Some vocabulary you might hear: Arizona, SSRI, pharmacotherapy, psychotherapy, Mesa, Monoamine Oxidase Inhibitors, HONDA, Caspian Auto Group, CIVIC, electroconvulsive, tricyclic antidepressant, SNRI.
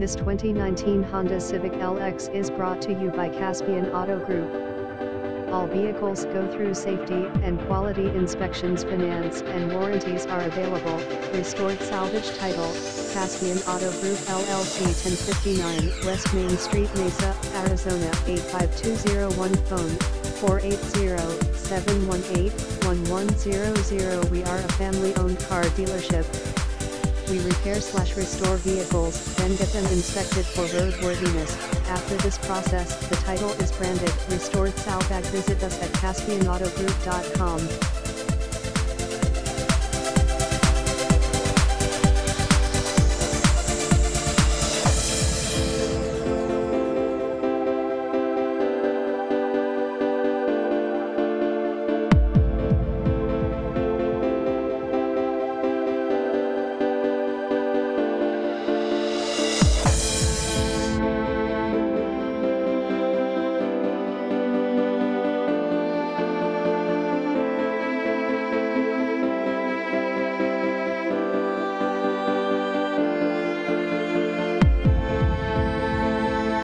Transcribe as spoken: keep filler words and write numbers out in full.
This twenty nineteen Honda Civic L X is brought to you by Caspian Auto Group. All vehicles go through safety and quality inspections. Finance and warranties are available. Restored salvage title, Caspian Auto Group L L C, ten fifty-nine West Main Street, Mesa, Arizona, eight five two zero one. Phone, four eight zero, seven one eight, one one zero zero. We are a family-owned car dealership. We repair slash restore vehicles, then get them inspected for roadworthiness. After this process, the title is branded Restored Salvage. Visit us at Caspian Auto Group dot com.